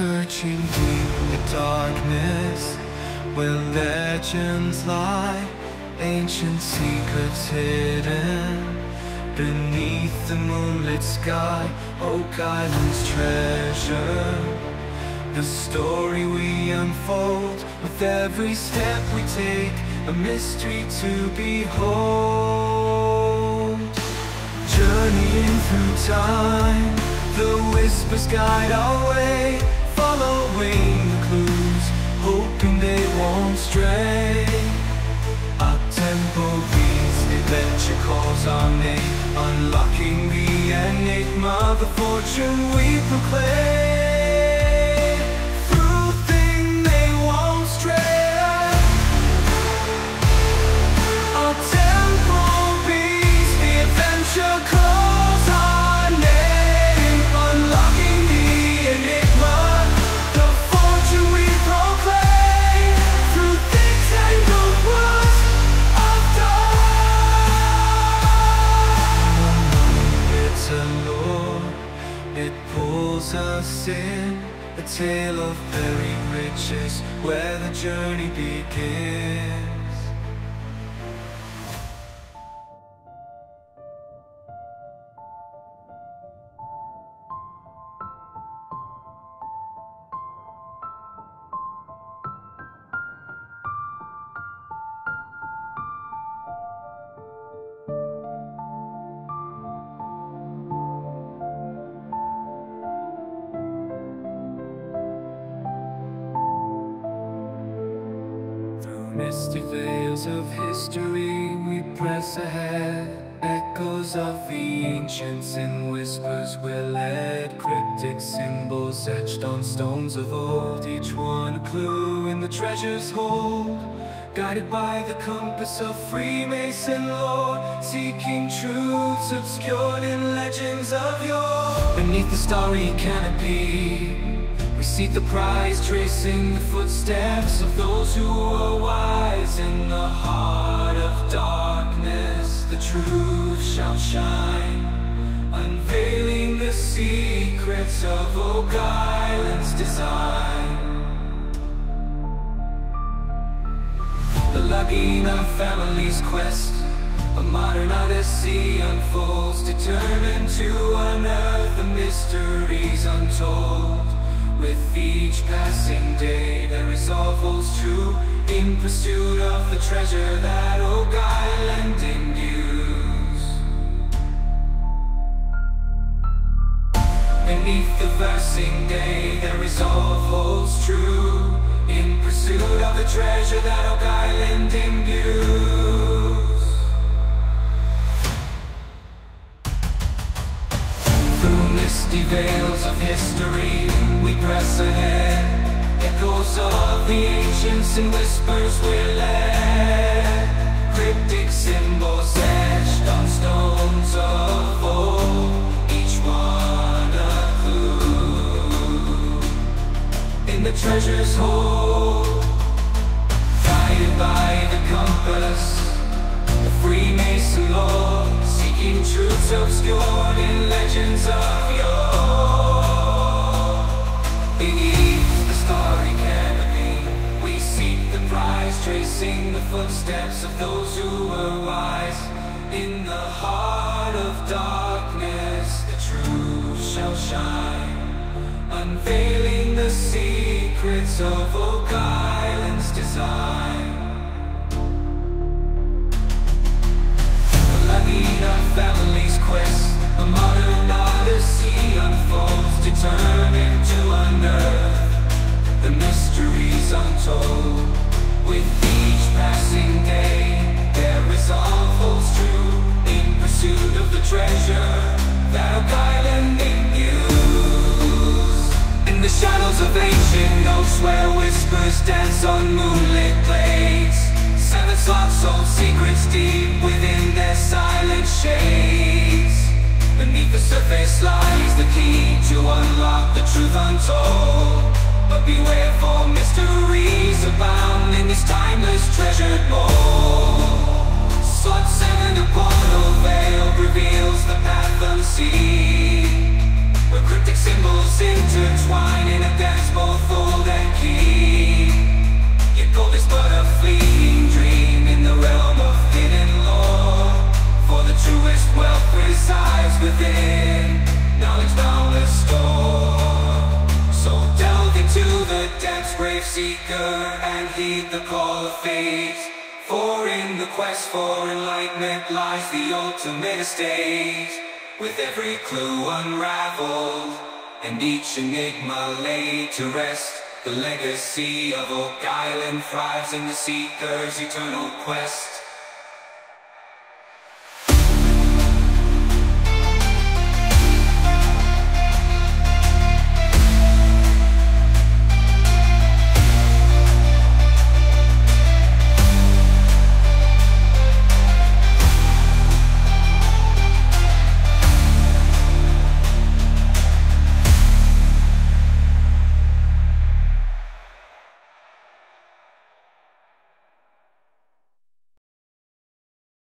Searching deep the darkness where legends lie, ancient secrets hidden beneath the moonlit sky. Oak Island's treasure, the story we unfold with every step we take, a mystery to behold. Journeying through time, the whispers guide our way, following the clues, hoping they won't stray. Our tempo beats, adventure calls our name, unlocking the enigma, the fortune we proclaim. Through thing they won't stray. Our tempo beats, the adventure calls our name, unlocking the enigma, the fortune we proclaim. Through the tangled woods of dawn, it's a lure, it pulls us in, a tale of buried riches where the journey begins. Misty veils of history, we press ahead. Echoes of the ancients and whispers we're led. Cryptic symbols etched on stones of old, each one a clue in the treasure's hold. Guided by the compass of Freemason lore, seeking truths obscured in legends of yore. Beneath the starry canopy, we seek the prize, tracing the footsteps of those who were wise. In the heart of darkness, the truth shall shine, unveiling the secrets of Oak Island's design. The Lagina family's quest, a modern odyssey unfolds, determined to unearth the mysteries untold. With each passing day, their resolve holds true, in pursuit of the treasure that Oak Island imbues. Beneath the versing day, their resolve holds true, in pursuit of the treasure that Oak Island imbues. Through misty veils of history, we press ahead, echoes of the ancients and whispers we're led. Cryptic symbols etched on stones of old, each one a clue in the treasure's hold. Guided by the compass, the Freemason lore, seeking truths obscured in legends of yore. Beneath the starry canopy, we seek the prize, tracing the footsteps of those who were wise. In the heart of darkness, the truth shall shine, unveiling the secrets of Oak Island's design. The Lagina family's quest, a modern odyssey unfolds, determined to unearth the mysteries untold. With each passing day, their resolve holds true, in pursuit of the treasure that Oak Island imbues. In the shadows of ancient oaks, where whispers dance on moonlit glades, silence locks hold secrets deep within their silent shades. Beneath the surface lies the key to unlock the truth untold. But beware, for mysteries abound in this timeless treasured bowl. Sought seven, a portal veil reveals the path unseen, where cryptic symbols intertwine in a dance Seeker, and heed the call of fate, for in the quest for enlightenment lies the ultimate estate. With every clue unraveled and each enigma laid to rest, the legacy of Oak Island thrives in the seeker's eternal quest.